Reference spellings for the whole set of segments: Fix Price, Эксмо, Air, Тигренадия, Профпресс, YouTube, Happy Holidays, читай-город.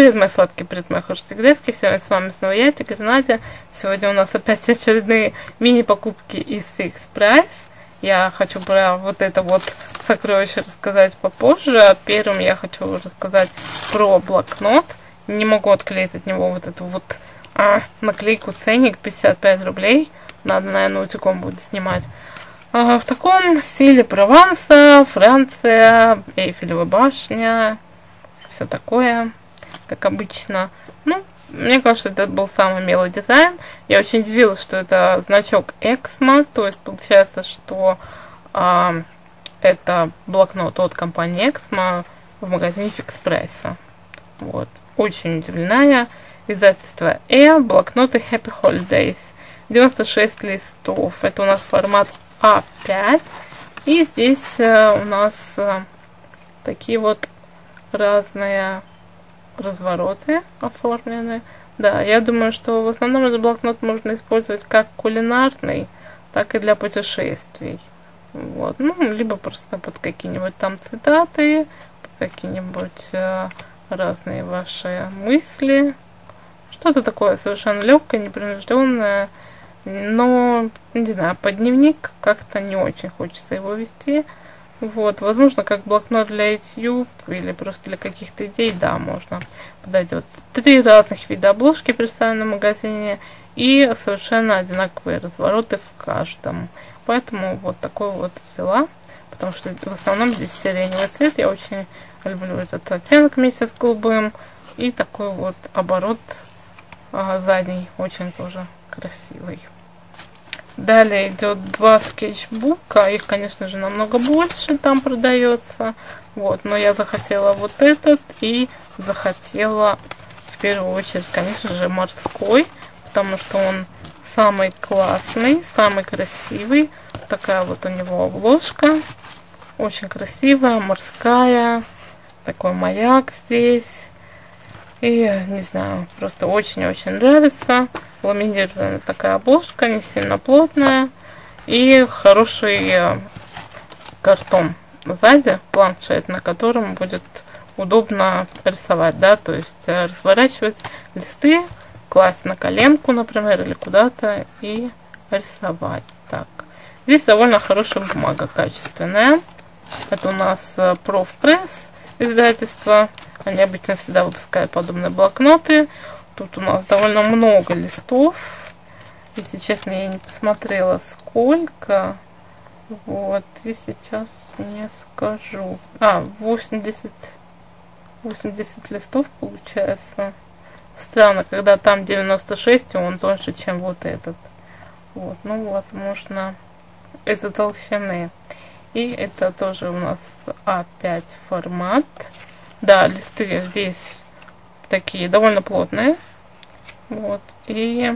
Привет, мои сладкие, привет, мои хорошие тигрески, сегодня с вами снова я, Тигренадия. Сегодня у нас опять очередные мини-покупки из Fix Price. Я хочу про вот это вот сокровище рассказать попозже. Первым я хочу рассказать про блокнот. Не могу отклеить от него вот эту вот наклейку, ценник 55 рублей. Надо, наверное, утюгом будет снимать. В таком стиле Прованса, Франция, Эйфелева башня, все такое, как обычно. Ну, мне кажется, это был самый милый дизайн. Я очень удивилась, что это значок Эксмо, то есть получается, что это блокнот от компании Эксмо в магазине Фикс Прайса. Вот. Очень удивлена я. Издательство Air, блокноты Happy Holidays. 96 листов. Это у нас формат А5. И здесь у нас такие вот разные развороты оформлены. Да, я думаю, что в основном этот блокнот можно использовать как кулинарный, так и для путешествий. Вот. Ну, либо просто под какие-нибудь там цитаты, под какие-нибудь разные ваши мысли. Что-то такое совершенно легкое, непринужденное. Но, не знаю, под дневник как-то не очень хочется его вести. Вот, возможно, как блокнот для YouTube или просто для каких-то идей, да, можно подойдет. 3 разных вида обложки представлены в магазине и совершенно одинаковые развороты в каждом. Поэтому вот такой вот взяла, потому что в основном здесь сиреневый цвет. Я очень люблю этот оттенок вместе с голубым. И такой вот оборот задний, очень тоже красивый. Далее идет 2 скетчбука, их, конечно же, намного больше там продается, вот, но я захотела вот этот и захотела в первую очередь, конечно же, морской, потому что он самый классный, самый красивый, такая вот у него обложка, очень красивая, морская, такой маяк здесь, и, не знаю, просто очень-очень нравится. Ламинированная такая обложка, не сильно плотная. И хороший картон сзади, планшет, на котором будет удобно рисовать, да, то есть разворачивать листы, класть на коленку, например, или куда-то и рисовать. Так. Здесь довольно хорошая бумага, качественная. Это у нас Профпресс издательство. Они обычно всегда выпускают подобные блокноты. Тут у нас довольно много листов. Если честно, я не посмотрела, сколько. Вот, и сейчас не скажу. 80 листов получается. Странно, когда там 96, он тоньше, чем вот этот. Вот, ну, возможно, из-за толщины. И это тоже у нас А5 формат. Да, листы здесь такие довольно плотные, вот, и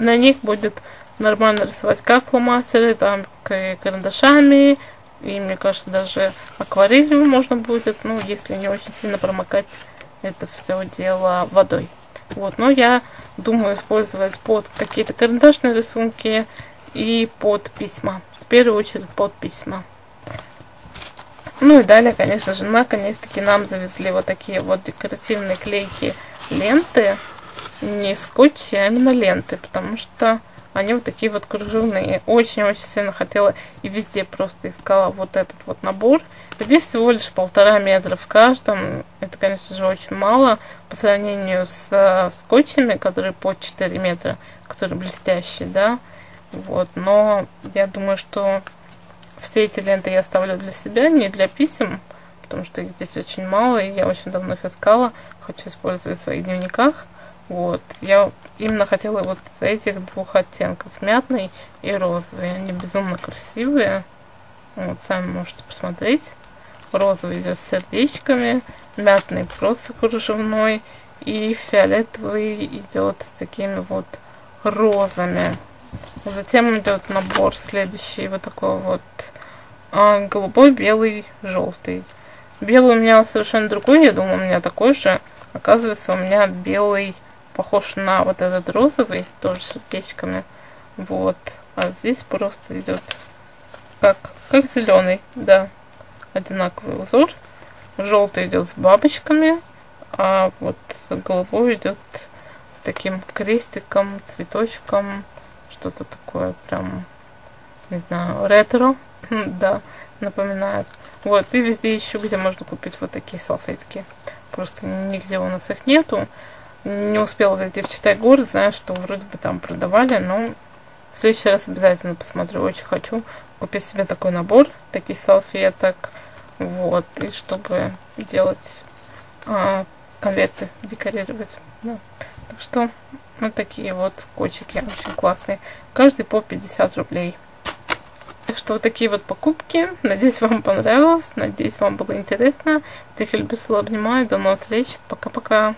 на них будет нормально рисовать как фломастеры, там карандашами, и, мне кажется, даже акварелью можно будет, ну, если не очень сильно промокать это все дело водой. Вот, но я думаю использовать под какие-то карандашные рисунки и под письма, в первую очередь под письма. Ну и далее, конечно же, наконец-таки нам завезли вот такие вот декоративные клейки ленты. Не скотчи, а именно ленты, потому что они вот такие вот кружевные. Очень-очень сильно хотела и везде просто искала вот этот вот набор. Здесь всего лишь 1,5 метра в каждом. Это, конечно же, очень мало по сравнению с скотчами, которые по 4 метра, которые блестящие, да. Вот, но я думаю, что... Все эти ленты я оставлю для себя, не для писем, потому что их здесь очень мало, и я очень давно их искала, хочу использовать в своих дневниках. Вот. Я именно хотела вот этих 2 оттенков, мятный и розовый. Они безумно красивые, вот, сами можете посмотреть. Розовый идет с сердечками, мятный просто кружевной, и фиолетовый идет с такими вот розами. Затем идет набор следующий, вот такой вот голубой, белый, желтый. Белый у меня совершенно другой, я думала, у меня такой же. Оказывается, у меня белый похож на вот этот розовый, тоже с сердечками. Вот. А здесь просто идет как зеленый, да, одинаковый узор. Желтый идет с бабочками, а вот голубой идет с таким крестиком, цветочком, что-то такое прям, не знаю, ретро, да, напоминает. Вот, и везде еще, где можно купить вот такие салфетки. Просто нигде у нас их нету. Не успела зайти в Читай-город, знаю, что вроде бы там продавали, но в следующий раз обязательно посмотрю. Очень хочу купить себе такой набор, таких салфеток, вот, и чтобы делать конверты, декорировать. Да. Так что вот такие вот кочики очень классные. Каждый по 50 рублей. Так что вот такие вот покупки. Надеюсь, вам понравилось. Надеюсь, вам было интересно. Всех люблю, целую, обнимаю. До новых встреч. Пока-пока.